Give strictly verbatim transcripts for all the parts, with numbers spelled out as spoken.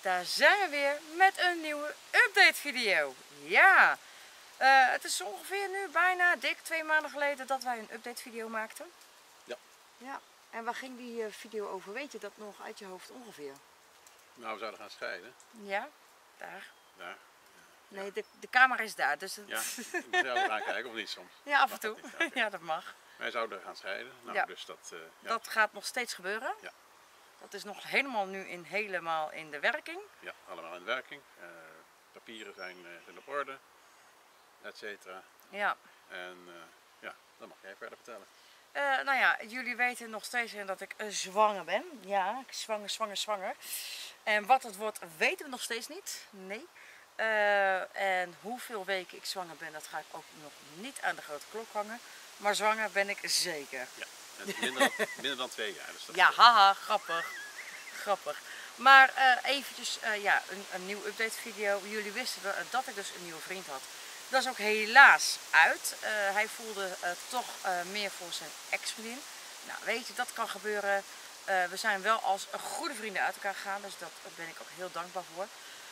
Daar zijn we weer met een nieuwe update video. Ja, uh, het is ongeveer nu bijna dik twee maanden geleden dat wij een update video maakten. Ja. Ja. En waar ging die video over? Weet je dat nog uit je hoofd ongeveer? Nou, we zouden gaan scheiden. Ja, daar. Daar. Ja. Nee, de, de camera is daar. Dus ja, we zouden gaan kijken of niet soms. Ja, af en toe. Dat niet, ja, dat mag. Wij zouden gaan scheiden. Nou, ja. Dus dat, uh, ja. Dat gaat nog steeds gebeuren. Ja. Dat is nog helemaal nu in, helemaal in de werking. Ja, allemaal in de werking. Uh, papieren zijn uh, in orde, et cetera. Ja. En uh, ja, dat mag jij verder vertellen. Uh, nou ja, jullie weten nog steeds dat ik uh, zwanger ben. Ja, zwanger, zwanger, zwanger. En wat het wordt weten we nog steeds niet. Nee. Uh, en hoeveel weken ik zwanger ben, dat ga ik ook nog niet aan de grote klok hangen. Maar zwanger ben ik zeker. Ja. Minder dan, minder dan twee jaar. Dus dat ja, haha, grappig. Grappig. Maar uh, eventjes uh, ja, een, een nieuw update video. Jullie wisten dat, dat ik dus een nieuwe vriend had. Dat is ook helaas uit. Uh, hij voelde uh, toch uh, meer voor zijn ex-vriendin. Nou weet je, dat kan gebeuren. Uh, we zijn wel als goede vrienden uit elkaar gegaan. Dus daar ben ik ook heel dankbaar voor.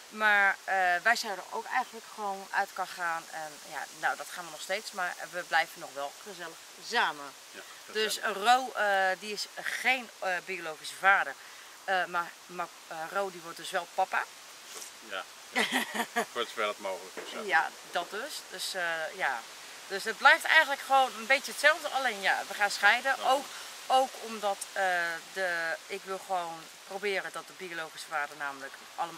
Maar uh, wij zouden ook eigenlijk gewoon uit elkaar gaan. En ja, nou dat gaan we nog steeds. Maar we blijven nog wel gezellig samen. Ja, dus Ro uh, die is geen uh, biologische vader. Uh, maar maar uh, Ro die wordt dus wel papa. Ja, ja. Wordt wel het mogelijk of zo. Ja, dat dus. Dus, uh, ja. Dus het blijft eigenlijk gewoon een beetje hetzelfde. Alleen ja, we gaan scheiden. Ook, ook omdat uh, de, ik wil gewoon... proberen dat de biologische vader namelijk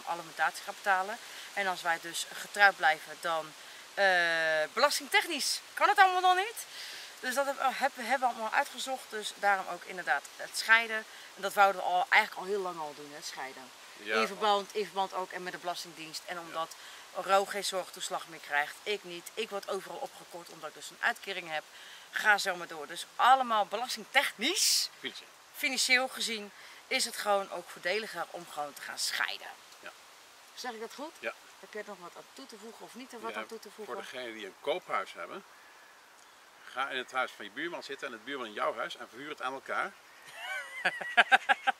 alimentatie gaat betalen. En als wij dus getrouwd blijven, dan uh, belastingtechnisch kan het allemaal nog niet. Dus dat hebben we allemaal uitgezocht. Dus daarom ook inderdaad het scheiden. En dat wouden we al, eigenlijk al heel lang al doen, het scheiden. Ja, in, verband, in verband ook en met de belastingdienst. En omdat ja. Ro geen zorgtoeslag meer krijgt, ik niet. Ik word overal opgekort omdat ik dus een uitkering heb. Ga zo maar door. Dus allemaal belastingtechnisch, financieel gezien... is het gewoon ook voordeliger om gewoon te gaan scheiden. Ja. Zeg ik dat goed? Ja. Heb jij nog wat aan toe te voegen of niet er wat ja, aan toe te voegen? Voor degenen die een koophuis hebben, ga in het huis van je buurman zitten en het buurman in jouw huis en verhuur het aan elkaar.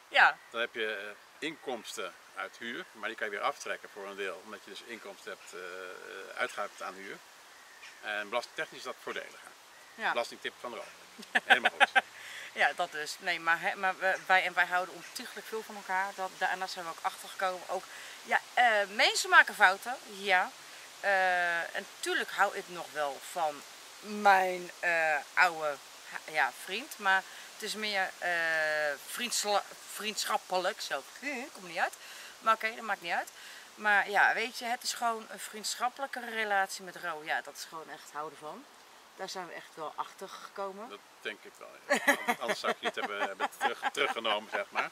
Ja. Dan heb je inkomsten uit huur, maar die kan je weer aftrekken voor een deel, omdat je dus inkomsten hebt, uitgaven aan huur. En belastingtechnisch is dat voordeliger. Ja. Belastingtip van de Roderick. Helemaal goed. Ja, dat dus. Nee, maar, he, maar wij, en wij houden ontiegelijk veel van elkaar. Dat, daarna zijn we ook achtergekomen. Ook, ja, uh, mensen maken fouten, ja. Uh, en natuurlijk hou ik nog wel van mijn uh, oude ja, vriend. Maar het is meer uh, vriendschappelijk. Zo, komt niet uit. Maar oké, okay, dat maakt niet uit. Maar ja, weet je, het is gewoon een vriendschappelijke relatie met Ro. Ja, dat is gewoon echt houden van. Daar zijn we echt wel achter gekomen. Dat denk ik wel. Ja. Anders zou ik niet hebben, hebben terug, teruggenomen, zeg maar.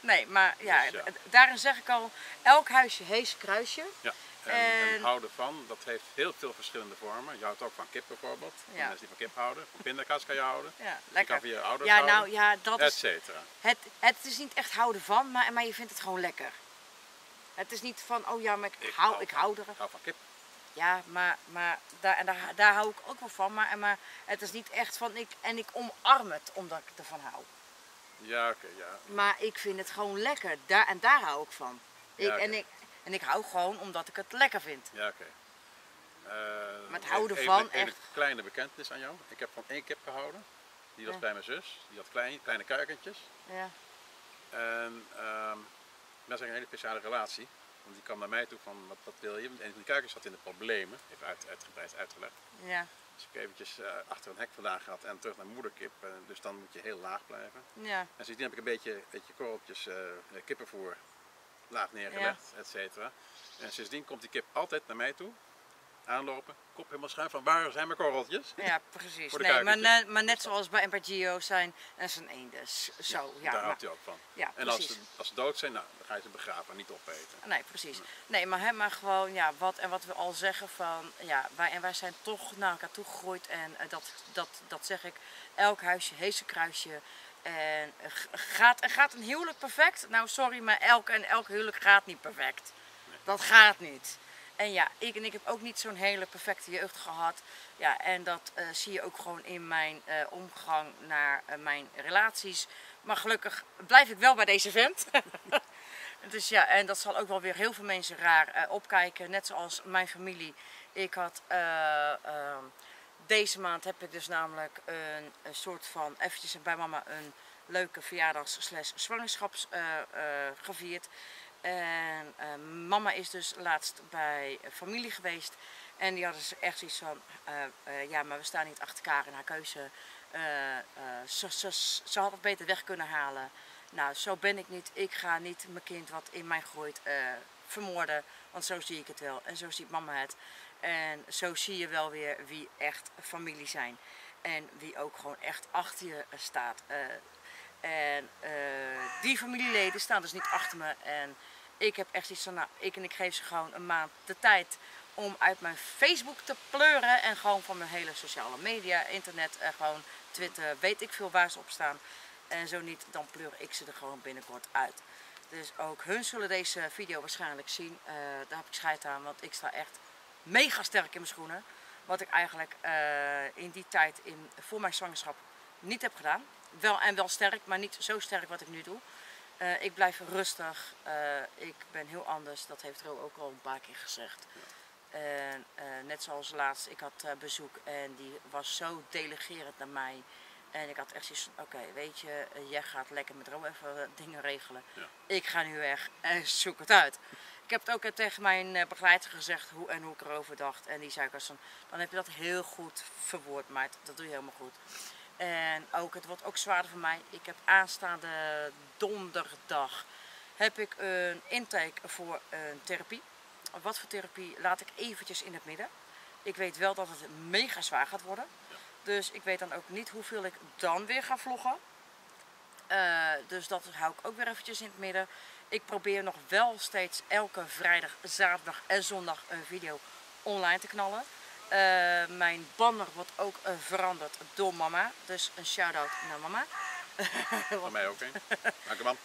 Nee, maar ja, dus, ja, daarin zeg ik al, elk huisje heeft kruisje. Ja, en, en... en houden van, dat heeft heel veel verschillende vormen. Je houdt ook van kip bijvoorbeeld. Ja. Mensen die van kip houden, van pindakaas kan je houden. Ja, lekker. Je kan van je ouders ja, houden, nou, ja, dat et cetera. Is, het, het is niet echt houden van, maar, maar je vindt het gewoon lekker. Het is niet van, oh ja, maar ik, ik hou, hou, ik hou er. Ik hou van kip. Ja, maar, maar daar, en daar, daar hou ik ook wel van, maar, maar het is niet echt van ik en ik omarm het omdat ik ervan hou. Ja, oké, okay, ja. Maar ik vind het gewoon lekker daar, en daar hou ik van. Ik, ja, okay. en, ik, en ik hou gewoon omdat ik het lekker vind. Ja, oké. Okay. Uh, maar het houden even, van echt... Een kleine bekentenis aan jou. Ik heb van één kip gehouden. Die was ja. bij mijn zus. Die had klein, kleine kuikentjes. Ja. En uh, dat is een hele speciale relatie. Want die kwam naar mij toe van, wat, wat wil je? En die kuikens zat in de problemen, even uit, uitgebreid uitgelegd. Ja. Dus ik eventjes uh, achter een hek vandaan gehad en terug naar moederkip. Uh, dus dan moet je heel laag blijven. Ja. En sindsdien heb ik een beetje, beetje korreltjes uh, kippenvoer laag neergelegd, ja. et cetera. En sindsdien komt die kip altijd naar mij toe, aanlopen, kop helemaal schuin van, waar zijn mijn korreltjes? Ja, precies. Nee, maar, ne, maar net zoals bij, bij Gio zijn en zijn eenden. Zo, ja, ja, daar maar, houdt hij ook van. Ja, en als ze, als ze dood zijn, nou, dan ga je ze begraven, niet opeten. Nee, precies. Nee, nee maar, hè, maar gewoon, ja, wat, en wat we al zeggen van, ja, wij, en wij zijn toch naar elkaar toe gegroeid. En uh, dat, dat, dat zeg ik, elk huisje heeft zijn kruisje. En uh, gaat, gaat een huwelijk perfect? Nou, sorry, maar elk en elk huwelijk gaat niet perfect. Nee. Dat gaat niet. En ja, ik en ik heb ook niet zo'n hele perfecte jeugd gehad. Ja, en dat uh, zie je ook gewoon in mijn uh, omgang naar uh, mijn relaties. Maar gelukkig blijf ik wel bij deze vent. Dus ja, en dat zal ook wel weer heel veel mensen raar uh, opkijken. Net zoals mijn familie. Ik had... Uh, uh, deze maand heb ik dus namelijk een, een soort van... eventjes bij mama een leuke verjaardags slash zwangerschaps uh, uh, gevierd. En uh, mama is dus laatst bij familie geweest. En die hadden ze echt zoiets van... Uh, uh, ja, maar we staan niet achter elkaar in haar keuze. Uh, uh, ze, ze, ze had het beter weg kunnen halen. Nou, zo ben ik niet. Ik ga niet mijn kind wat in mij groeit uh, vermoorden. Want zo zie ik het wel. En zo ziet mama het. En zo zie je wel weer wie echt familie zijn. En wie ook gewoon echt achter je staat. Uh, en uh, die familieleden staan dus niet achter me. En ik heb echt iets van, nou, ik en ik geef ze gewoon een maand de tijd om uit mijn Facebook te pleuren. En gewoon van mijn hele sociale media, internet, uh, gewoon Twitter, weet ik veel waar ze op staan. En zo niet, dan pleur ik ze er gewoon binnenkort uit. Dus ook hun zullen deze video waarschijnlijk zien. Uh, daar heb ik scheid aan, want ik sta echt mega sterk in mijn schoenen. Wat ik eigenlijk uh, in die tijd in, voor mijn zwangerschap niet heb gedaan. Wel en wel sterk, maar niet zo sterk wat ik nu doe. Uh, ik blijf rustig. Uh, ik ben heel anders. Dat heeft Ro ook al een paar keer gezegd. En, uh, net zoals laatst, ik had uh, bezoek en die was zo delegerend naar mij. En ik had echt zoiets van, oké, okay, weet je, jij gaat lekker met Ro even dingen regelen. Ja. Ik ga nu weg en zoek het uit. Ik heb het ook tegen mijn begeleider gezegd hoe en hoe ik erover dacht. En die zei ook van, dan heb je dat heel goed verwoord, meid. Dat doe je helemaal goed. En ook, het wordt ook zwaarder voor mij. Ik heb aanstaande donderdag heb ik een intake voor een therapie. Wat voor therapie laat ik eventjes in het midden. Ik weet wel dat het mega zwaar gaat worden. Ja. Dus ik weet dan ook niet hoeveel ik dan weer ga vloggen. Uh, dus dat hou ik ook weer eventjes in het midden. Ik probeer nog wel steeds elke vrijdag, zaterdag en zondag een video online te knallen. Uh, mijn banner wordt ook uh, veranderd door mama. Dus een shout-out naar mama. Van mij ook een. Dank je, mam.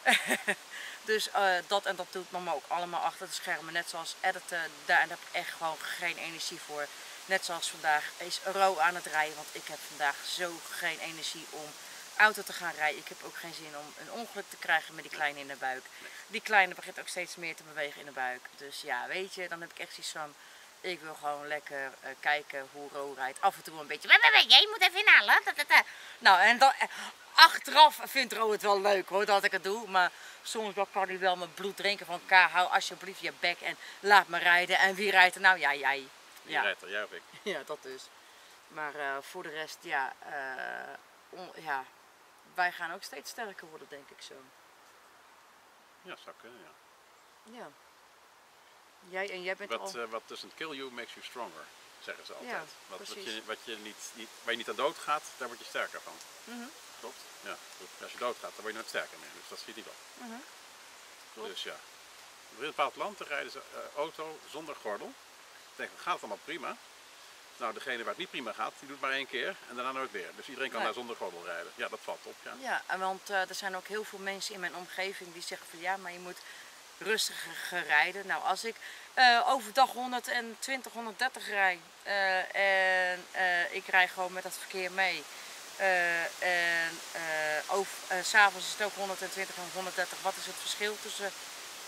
Dus uh, dat en dat doet mama ook allemaal achter de schermen. Net zoals editen, daar heb ik echt gewoon geen energie voor. Net zoals vandaag is Ro aan het rijden, want ik heb vandaag zo geen energie om auto te gaan rijden. Ik heb ook geen zin om een ongeluk te krijgen met die kleine in de buik. Die kleine begint ook steeds meer te bewegen in de buik. Dus ja, weet je, dan heb ik echt iets van, ik wil gewoon lekker uh, kijken hoe Ro rijdt. Af en toe een beetje, jij moet even inhalen. Nou, en dan, achteraf vindt Ro het wel leuk hoor, dat ik het doe. Maar soms kan hij wel mijn bloed drinken van elkaar. Hou alsjeblieft je bek en laat me rijden. En wie rijdt er nou? Ja, jij. Wie ja. rijdt er? Jij of ik? Ja, dat dus. Maar uh, voor de rest, ja, uh, on, ja, wij gaan ook steeds sterker worden, denk ik zo. Ja, zou kunnen, ja. Ja. Jij en jij bent wat, al... Uh, wat doesn't kill you makes you stronger, zeggen ze altijd. Ja, wat, wat je, wat je niet, niet, waar je niet aan dood gaat, daar word je sterker van. Mm-hmm. Klopt? Ja. Als je dood gaat, dan word je nooit sterker meer. Dus dat schiet niet op. Mm-hmm. Klopt. Dus ja. In een bepaald land rijden ze uh, auto zonder gordel. Ik denk, gaat het allemaal prima? Nou, degene waar het niet prima gaat, die doet maar één keer en daarna nooit weer. Dus iedereen kan nee. daar zonder gordel rijden. Ja, dat valt op. Ja, ja, want uh, er zijn ook heel veel mensen in mijn omgeving die zeggen van ja, maar je moet rustiger rijden. Nou, als ik uh, overdag honderdtwintig, honderddertig rijd uh, en uh, ik rij gewoon met dat verkeer mee. Uh, en uh, uh, s'avonds is het ook honderdtwintig en honderddertig. Wat is het verschil tussen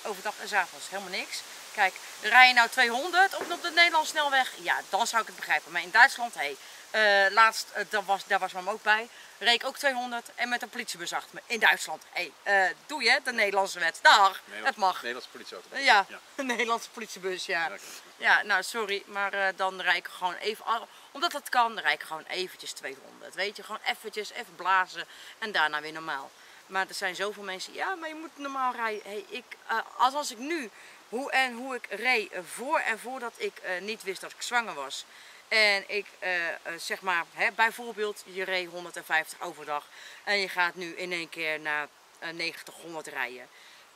overdag en s'avonds? Helemaal niks. Kijk, rij je nou tweehonderd op, op de Nederlandse snelweg? Ja, dan zou ik het begrijpen. Maar in Duitsland, hé, hey, uh, laatst, uh, daar was, daar was mama ook bij, reed ik ook tweehonderd en met een politiebus achter me. In Duitsland, hé, hey, uh, doe je de Nederlandse wet. Dag, Nederland, het mag. Nederlandse politieauto. Uh, ja, ja, de Nederlandse politiebus, ja. Ja, nou sorry, maar uh, dan rijd ik gewoon even, omdat dat kan, rijd ik gewoon eventjes tweehonderd. Weet je, gewoon eventjes, even blazen en daarna weer normaal. Maar er zijn zoveel mensen, ja, maar je moet normaal rijden. Hey, ik, uh, als, als ik nu... Hoe en hoe ik reed voor en voordat ik uh, niet wist dat ik zwanger was. En ik uh, uh, zeg maar, hè, bijvoorbeeld, je reed honderdvijftig overdag en je gaat nu in één keer naar uh, negentig, honderd rijden.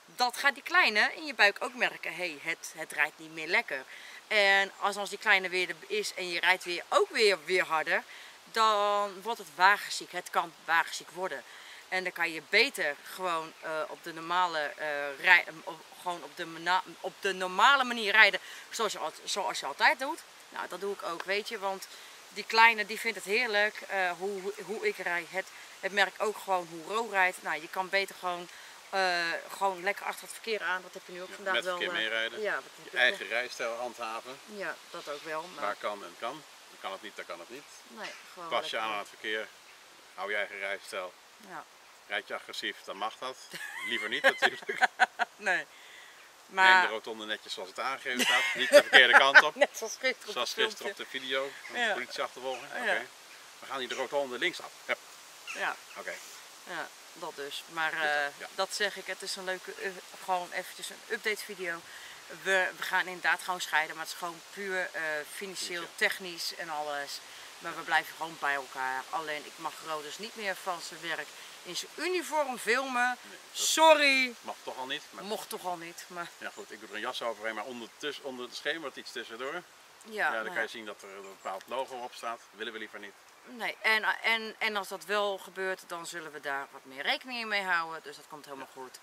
Dat gaat die kleine in je buik ook merken, hé, hey, het, het rijdt niet meer lekker. En als, als die kleine weer er is en je rijdt weer, ook weer, weer harder, dan wordt het wagenziek. Het kan wagenziek worden. En dan kan je beter gewoon uh, op de normale uh, rij, op, gewoon op de, op de normale manier rijden zoals je, zoals je altijd doet. Nou, dat doe ik ook, weet je, want die kleine die vindt het heerlijk uh, hoe, hoe ik rijd. Het, het merk ook gewoon hoe Ro rijdt. Nou, je kan beter gewoon Uh, gewoon lekker achter het verkeer aan, dat heb je nu ook ja, vandaag wel. Met verkeer meerijden, ja, je eigen rijstijl handhaven. Ja, dat ook wel. Maar... Waar kan en kan. Dan kan het niet, dan kan het niet. Nee, gewoon pas je aan aan het verkeer, hou je eigen rijstijl. Ja. Rijd je agressief, dan mag dat. Liever niet natuurlijk. Nee. Maar... Neem de rotonde netjes zoals het aangegeven staat, niet de verkeerde kant op. Net zoals gisteren op, zoals gisteren op de video, van ja. de politie achtervolgen. Ja. Okay. We gaan hier de rotonde links af. Ja. Ja. Oké. Okay. Ja. Dat dus, maar uh, ja. dat zeg ik, het is een leuke, uh, gewoon eventjes een update video. We, we gaan inderdaad gewoon scheiden, maar het is gewoon puur uh, financieel, technisch en alles. Maar we blijven gewoon bij elkaar. Alleen ik mag Roderick niet meer van zijn werk in zijn uniform filmen. Nee, sorry! Mag toch al niet. Maar... Mocht toch al niet. Maar... Ja goed, ik doe er een jas overheen, maar onder, onder het schemert iets tussendoor. Ja, ja, dan maar... kan je zien dat er een bepaald logo op staat. Dat willen we liever niet. Nee, en, en, en als dat wel gebeurt, dan zullen we daar wat meer rekening mee houden. Dus dat komt helemaal ja. goed.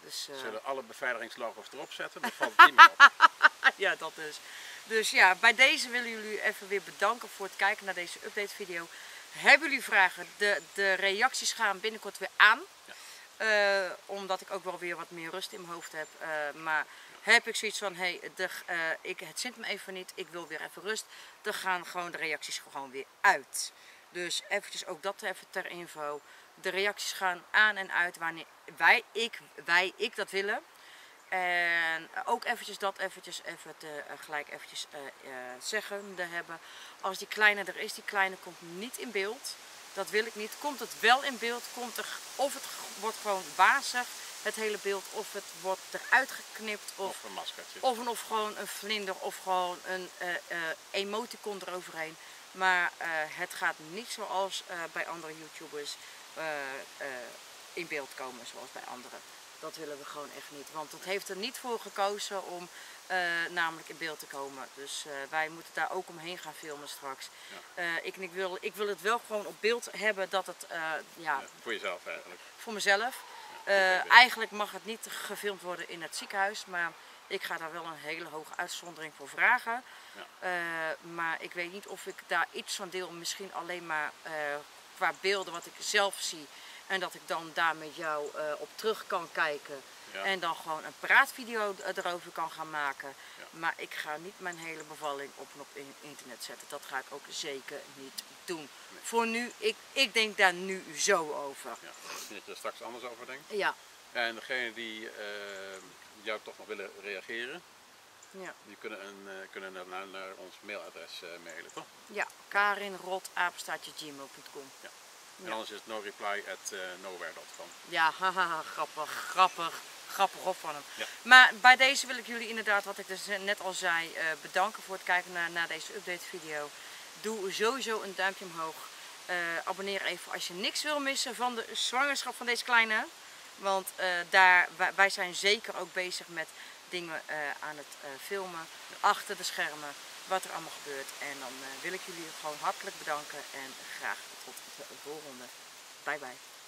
Dus, uh... zullen alle beveiligingslogo's erop zetten, dan valt het niet meer op. Ja, dat is. Dus ja, bij deze willen jullie even weer bedanken voor het kijken naar deze update video. Hebben jullie vragen? De, de reacties gaan binnenkort weer aan. Ja. Uh, omdat ik ook wel weer wat meer rust in mijn hoofd heb. Uh, maar ja. heb ik zoiets van, hey, de, uh, ik, het zint me even niet, ik wil weer even rust. Dan gaan gewoon de reacties gewoon weer uit. Dus eventjes ook dat even ter info. De reacties gaan aan en uit wanneer wij, ik, wij, ik dat willen. En ook eventjes dat eventjes even te, uh, gelijk eventjes uh, uh, zeggende hebben. Als die kleine er is, die kleine komt niet in beeld. Dat wil ik niet. Komt het wel in beeld, komt er, of het wordt gewoon wazig, het hele beeld, of het wordt eruit geknipt. Of, of een maskertje. Of, een, of gewoon een vlinder, of gewoon een uh, uh, emoticon eroverheen. Maar uh, het gaat niet zoals uh, bij andere YouTubers uh, uh, in beeld komen, zoals bij anderen. Dat willen we gewoon echt niet, want dat heeft er niet voor gekozen om uh, namelijk in beeld te komen. Dus uh, wij moeten daar ook omheen gaan filmen straks. Ja. Uh, ik, ik, wil, ik wil het wel gewoon op beeld hebben dat het... Uh, ja, ja, voor jezelf eigenlijk. Voor mezelf. Ja, uh, eigenlijk mag het niet gefilmd worden in het ziekenhuis, maar ik ga daar wel een hele hoge uitzondering voor vragen. Ja. Uh, maar ik weet niet of ik daar iets van deel, misschien alleen maar uh, qua beelden wat ik zelf zie. En dat ik dan daar met jou uh, op terug kan kijken. Ja. En dan gewoon een praatvideo erover kan gaan maken. Ja. Maar ik ga niet mijn hele bevalling op en op in internet zetten. Dat ga ik ook zeker niet doen. Nee. Voor nu, ik, ik denk daar nu zo over. Ja, dat je er straks anders over denkt. Ja. En degene die uh, jou toch nog willen reageren. Ja. Die kunnen, een, uh, kunnen naar, naar ons mailadres uh, mailen, toch? Ja, karinrod apenstaartje gmail punt com. Ja. En ja. anders is het no reply at nowhere punt com. Ja, haha, grappig, grappig, grappig op van hem. Ja. Maar bij deze wil ik jullie inderdaad, wat ik dus net al zei, uh, bedanken voor het kijken naar, naar deze update video. Doe sowieso een duimpje omhoog. Uh, abonneer even als je niks wil missen van de zwangerschap van deze kleine. Want uh, daar, wij, wij zijn zeker ook bezig met dingen uh, aan het uh, filmen, ja. achter de schermen, wat er allemaal gebeurt. En dan uh, wil ik jullie gewoon hartelijk bedanken en graag tot de volgende. Bye bye.